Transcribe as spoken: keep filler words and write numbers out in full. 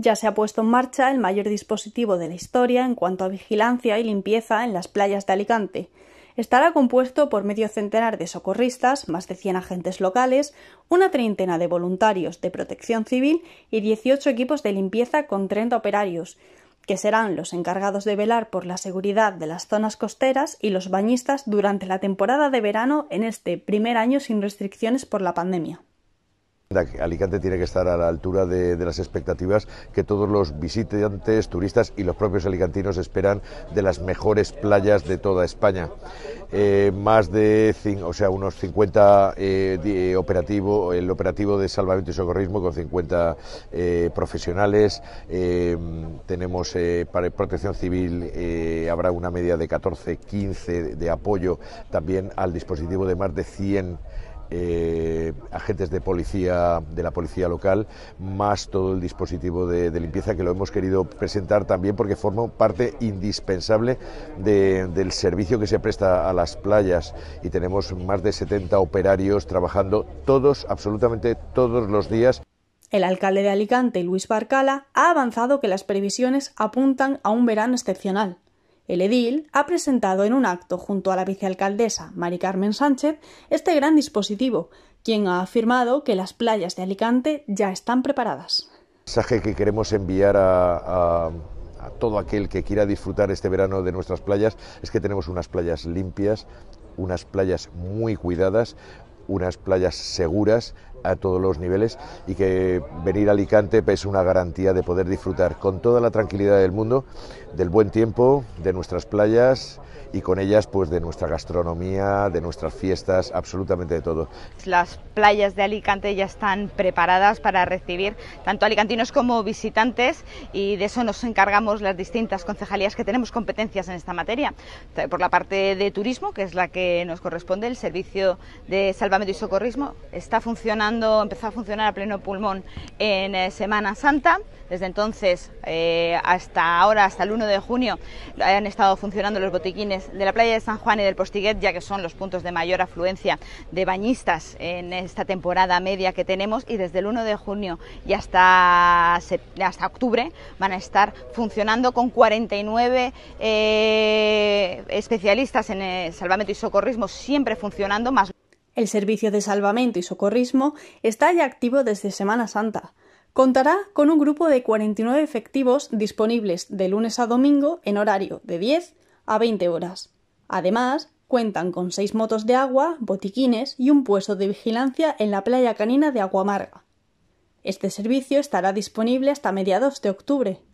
Ya se ha puesto en marcha el mayor dispositivo de la historia en cuanto a vigilancia y limpieza en las playas de Alicante. Estará compuesto por medio centenar de socorristas, más de cien agentes locales, una treintena de voluntarios de Protección Civil y dieciocho equipos de limpieza con treinta operarios, que serán los encargados de velar por la seguridad de las zonas costeras y los bañistas durante la temporada de verano en este primer año sin restricciones por la pandemia. Alicante tiene que estar a la altura de, de las expectativas que todos los visitantes, turistas y los propios alicantinos esperan de las mejores playas de toda España. Eh, más de o sea, unos cincuenta eh, operativos, el operativo de salvamento y socorrismo con cincuenta eh, profesionales, eh, tenemos eh, para Protección Civil, eh, habrá una media de catorce, quince de apoyo también al dispositivo de más de cien Eh, agentes de policía, de la policía local, más todo el dispositivo de, de limpieza que lo hemos querido presentar también porque forma parte indispensable de, del servicio que se presta a las playas, y tenemos más de setenta operarios trabajando todos, absolutamente todos los días. El alcalde de Alicante, Luis Barcala, ha avanzado que las previsiones apuntan a un verano excepcional. El edil ha presentado en un acto junto a la vicealcaldesa Mari Carmen Sánchez este gran dispositivo, quien ha afirmado que las playas de Alicante ya están preparadas. El mensaje que queremos enviar a, a... a todo aquel que quiera disfrutar este verano de nuestras playas es que tenemos unas playas limpias, unas playas muy cuidadas, unas playas seguras a todos los niveles, y que venir a Alicante es una garantía de poder disfrutar con toda la tranquilidad del mundo del buen tiempo, de nuestras playas y con ellas pues de nuestra gastronomía, de nuestras fiestas, absolutamente de todo. Las playas de Alicante ya están preparadas para recibir tanto alicantinos como visitantes, y de eso nos encargamos las distintas concejalías que tenemos competencias en esta materia. Por la parte de turismo, que es la que nos corresponde, el servicio de salvamento y socorrismo está funcionando, empezó a funcionar a pleno pulmón en Semana Santa. Desde entonces eh, hasta ahora, hasta el uno de junio, han estado funcionando los botiquines de la playa de San Juan y del Postiguet, ya que son los puntos de mayor afluencia de bañistas en esta temporada media que tenemos, y desde el uno de junio y hasta, hasta octubre van a estar funcionando con cuarenta y nueve eh, especialistas en eh, salvamento y socorrismo, siempre funcionando más. El servicio de salvamento y socorrismo está ya activo desde Semana Santa. Contará con un grupo de cuarenta y nueve efectivos disponibles de lunes a domingo en horario de diez a veinte horas. Además, cuentan con seis motos de agua, botiquines y un puesto de vigilancia en la playa canina de Aguamarga. Este servicio estará disponible hasta mediados de octubre.